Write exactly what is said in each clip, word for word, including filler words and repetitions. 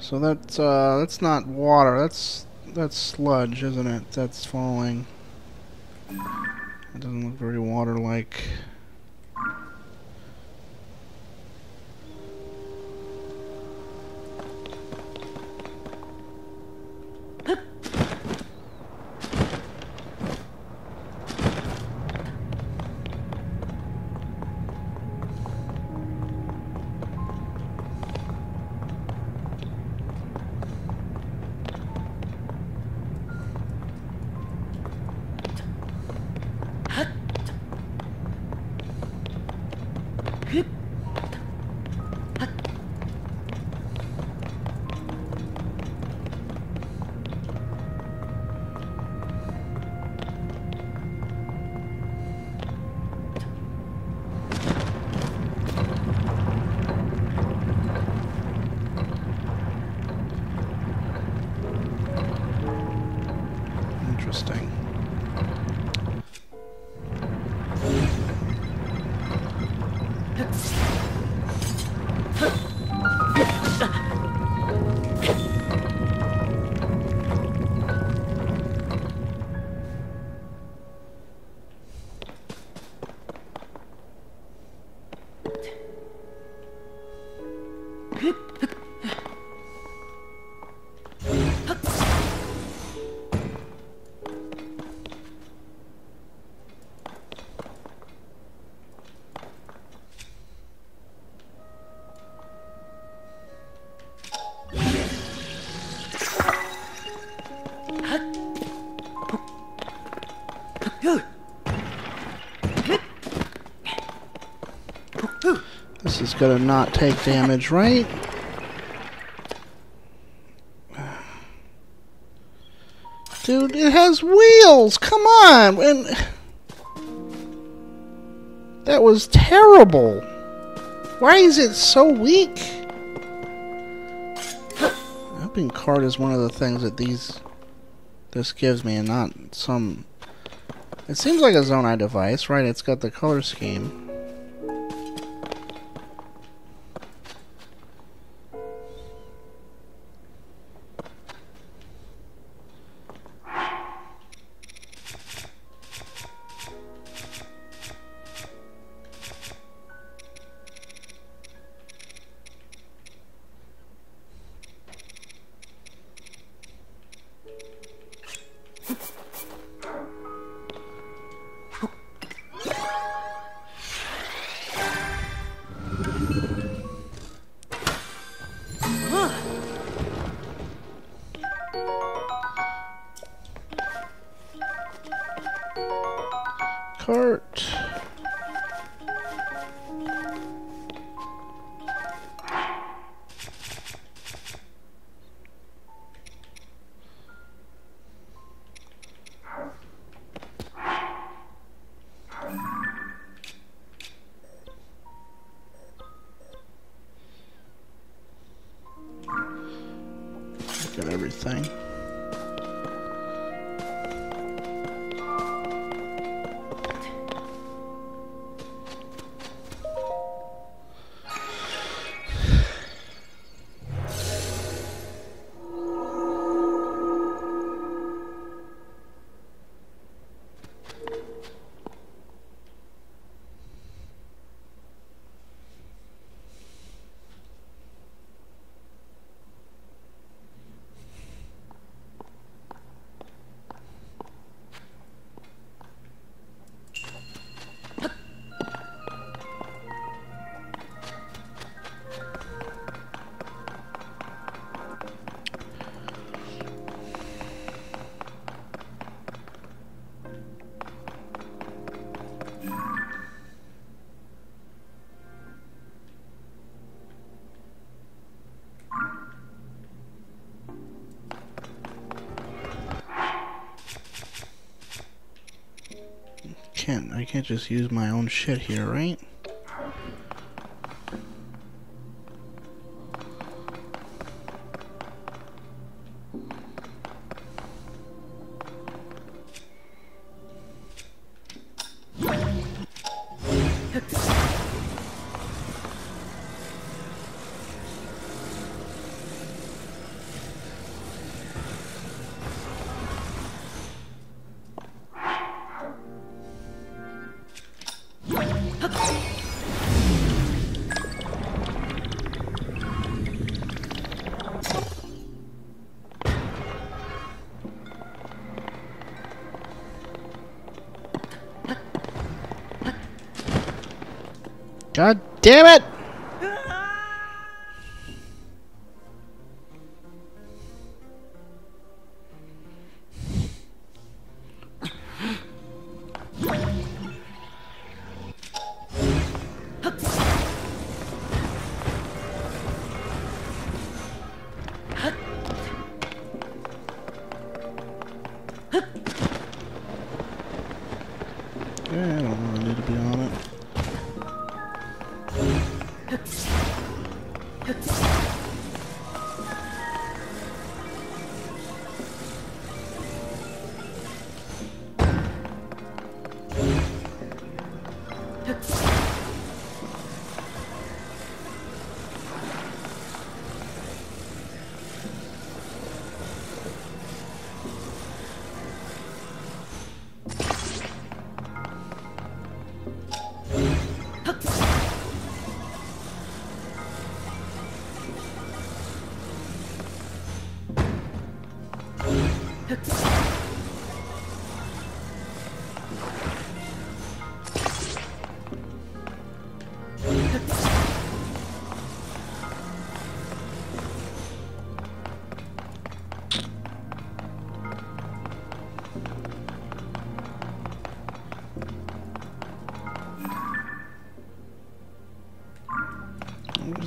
So that's uh, that's not water. That's that's sludge, isn't it? That's falling. It doesn't look very water-like. This is gonna not take damage, right? Dude, it has wheels! Come on! And that was terrible! Why is it so weak? Helping card is one of the things that these... this gives me, and not some... It seems like a Zonai device, right? It's got the color scheme. can't, I can't just use my own shit here, right? God damn it!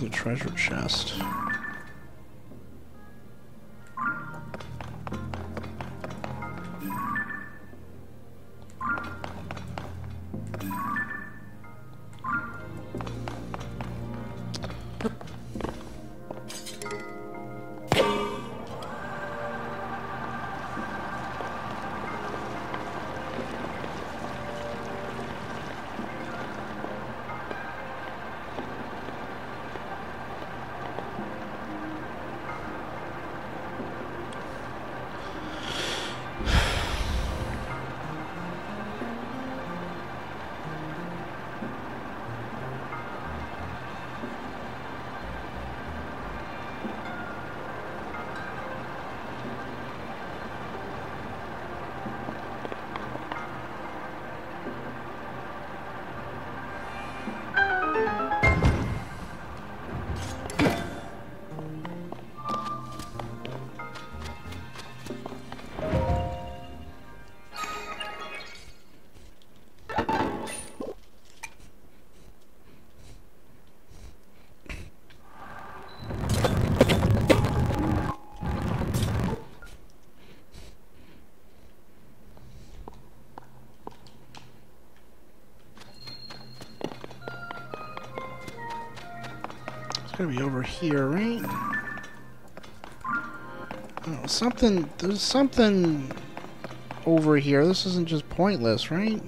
The treasure chest. Be over here, right? Oh, something, there's something over here. This isn't just pointless, right?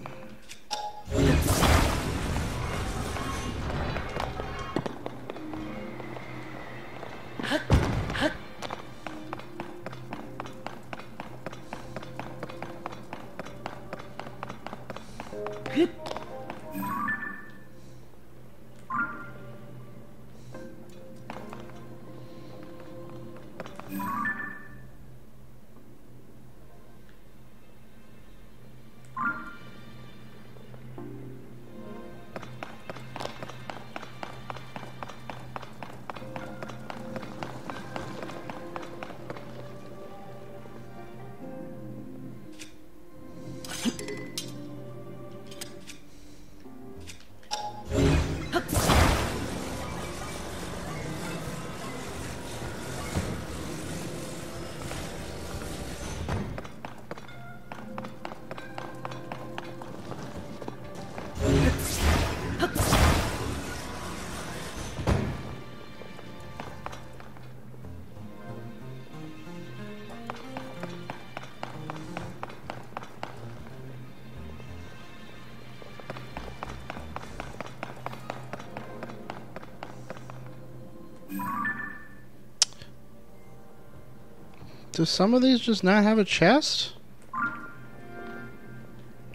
Do some of these just not have a chest?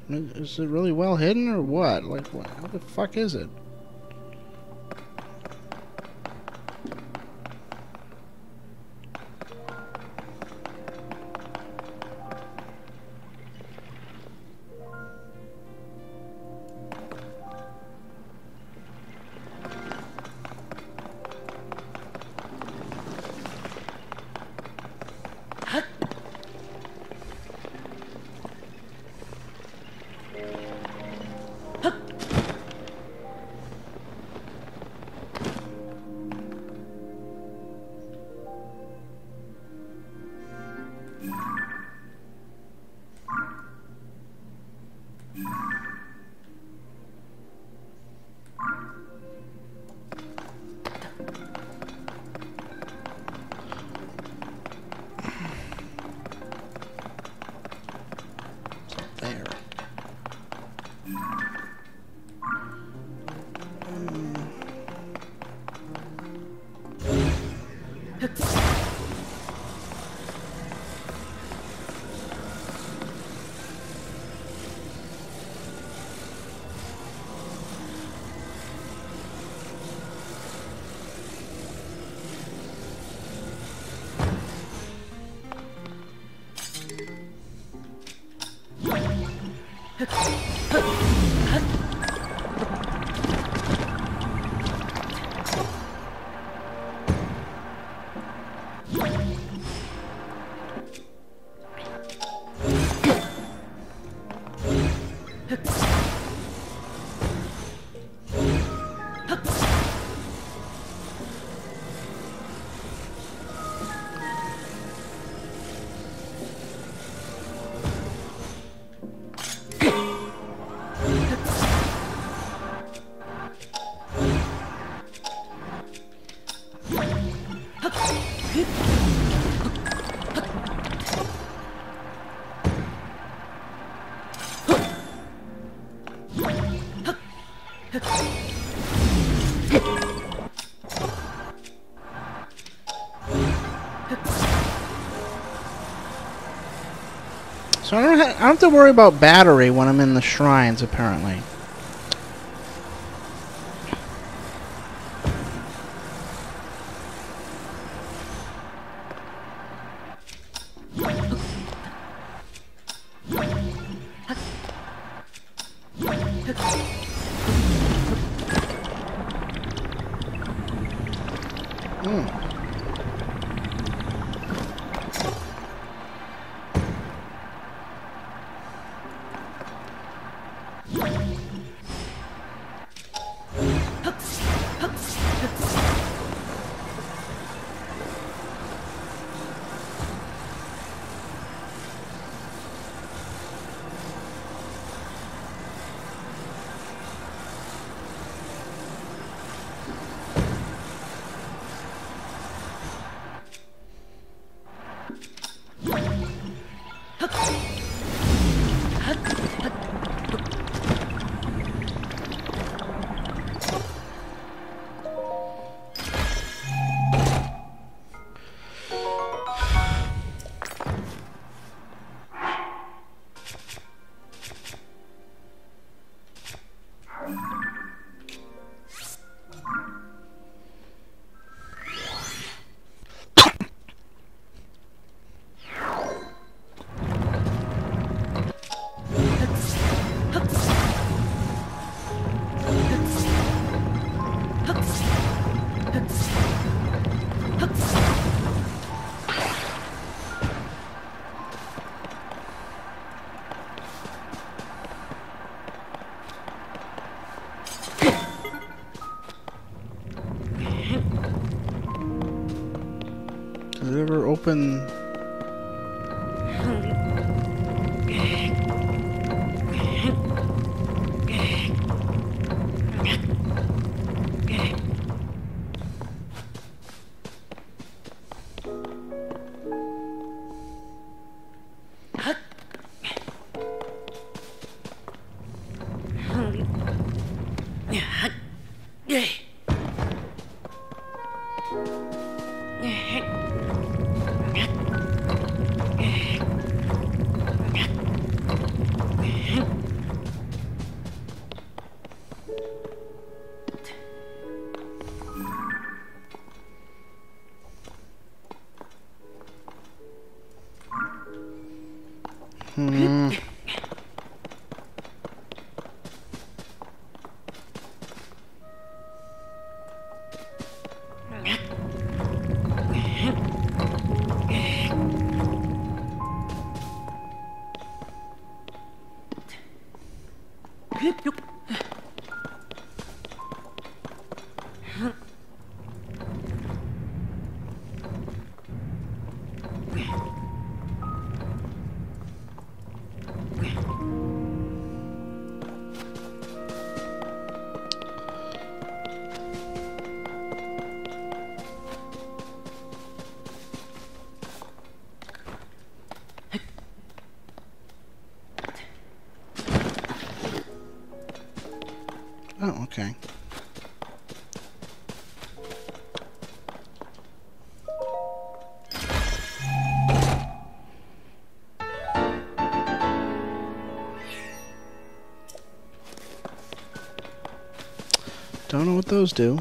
Is it really well hidden or what? Like, what, what the fuck is it? So I don't, have, I don't have to worry about battery when I'm in the shrines, apparently. Open. Yeah. Hmm. Don't know what those do.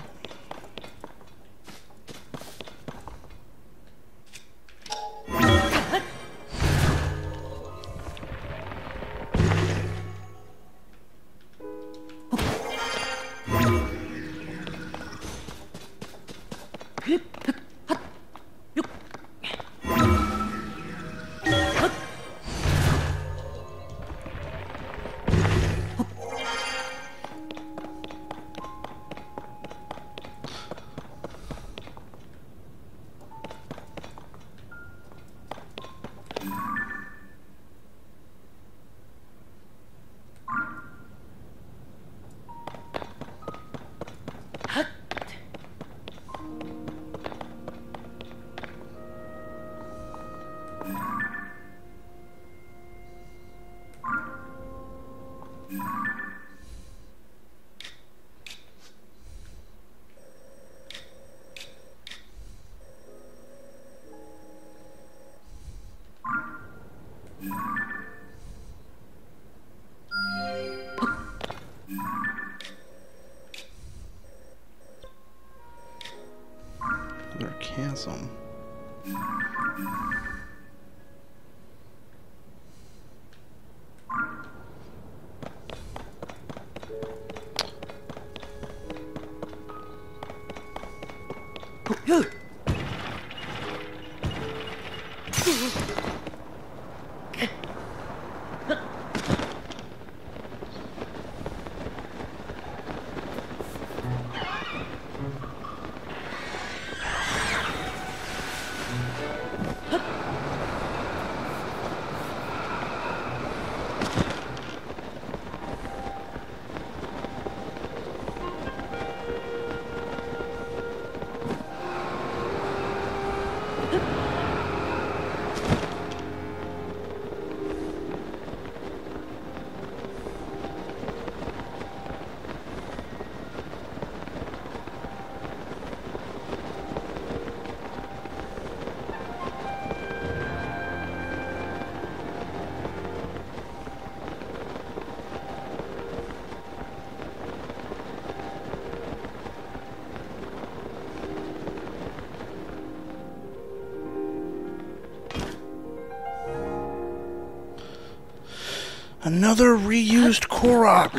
Another reused Korok.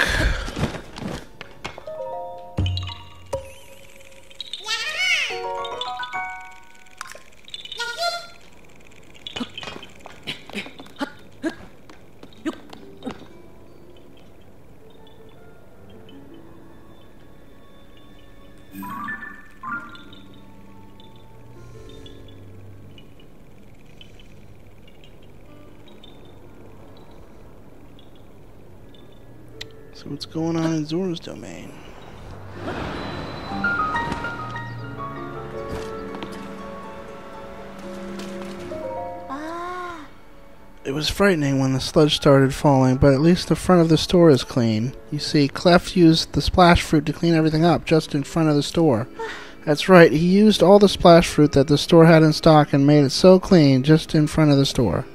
So what's going on in Zora's domain? Ah. It was frightening when the sludge started falling, but at least the front of the store is clean. You see, Clef used the splash fruit to clean everything up just in front of the store. That's right, he used all the splash fruit that the store had in stock and made it so clean just in front of the store.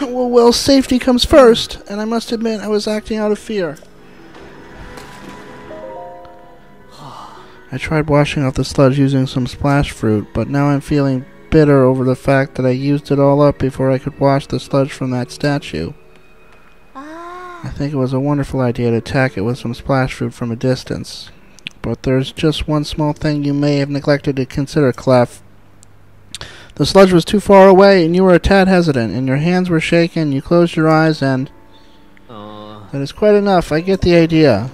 Well, well, safety comes first, and I must admit I was acting out of fear. I tried washing off the sludge using some splash fruit, but now I'm feeling bitter over the fact that I used it all up before I could wash the sludge from that statue. Ah. I think it was a wonderful idea to attack it with some splash food from a distance. But there's just one small thing you may have neglected to consider, Clef. The sludge was too far away, and you were a tad hesitant, and your hands were shaking, you closed your eyes, and... Aww. That is quite enough, I get the idea.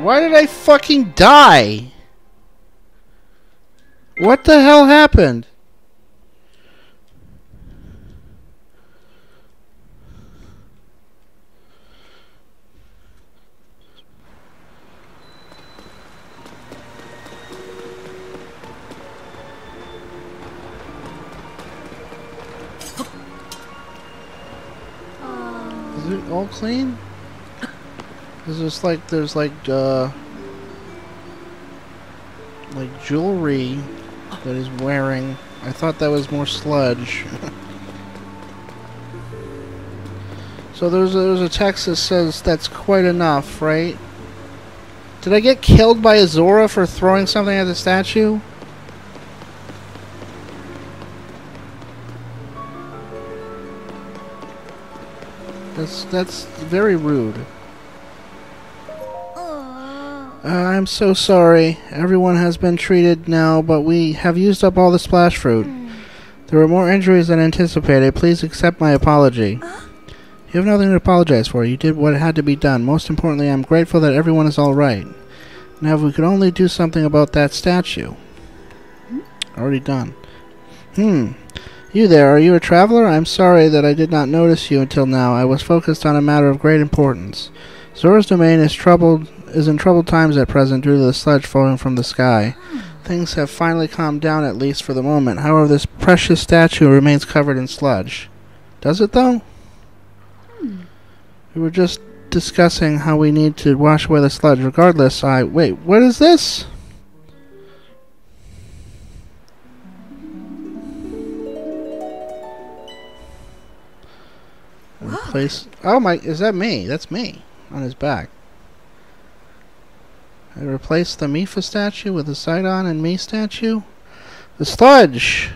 Why did I fucking die? What the hell happened? Is it all clean? Is this like there's like uh like jewelry that is wearing? I thought that was more sludge. So there's a, there's a text that says that's quite enough, right? Did I get killed by a Zora for throwing something at the statue? That's that's very rude. Uh, I'm so sorry. Everyone has been treated now, but we have used up all the splash fruit. Mm. There were more injuries than anticipated. Please accept my apology. Huh? You have nothing to apologize for. You did what had to be done. Most importantly, I'm grateful that everyone is all right. Now, if we could only do something about that statue. Hmm? Already done. Hmm. You there, are you a traveler? I'm sorry that I did not notice you until now. I was focused on a matter of great importance. Zora's domain is troubled... is in troubled times at present due to the sludge falling from the sky. Things have finally calmed down, at least for the moment. However, this precious statue remains covered in sludge. Does it, though? Hmm. We were just discussing how we need to wash away the sludge. Regardless, I... Wait, what is this? Replace... Oh my... Is that me? That's me. On his back. I replaced the Mipha statue with a Sidon and me statue. The sludge!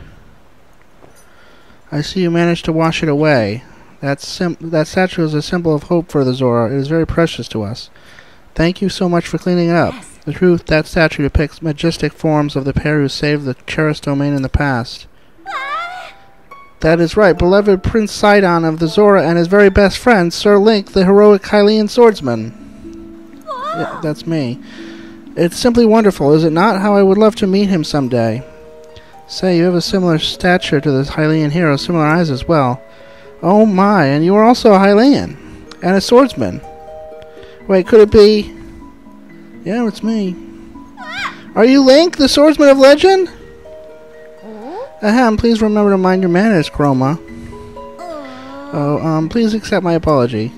I see you managed to wash it away. That sim that statue is a symbol of hope for the Zora. It is very precious to us. Thank you so much for cleaning it up. Yes. The truth, that statue depicts majestic forms of the pair who saved the cherished domain in the past. Ah. That is right. Beloved Prince Sidon of the Zora and his very best friend, Sir Link, the heroic Hylian swordsman. Yeah, that's me. It's simply wonderful, is it not? How I would love to meet him someday. Say, you have a similar stature to this Hylian hero, similar eyes as well. Oh my, and you are also a Hylian. And a swordsman. Wait, could it be... Yeah, it's me. Are you Link, the swordsman of legend? Ahem, please remember to mind your manners, Chroma. Oh, um, please accept my apology.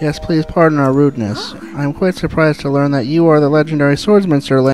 Yes, please pardon our rudeness. I'm quite surprised to learn that you are the legendary swordsman, Sir Link.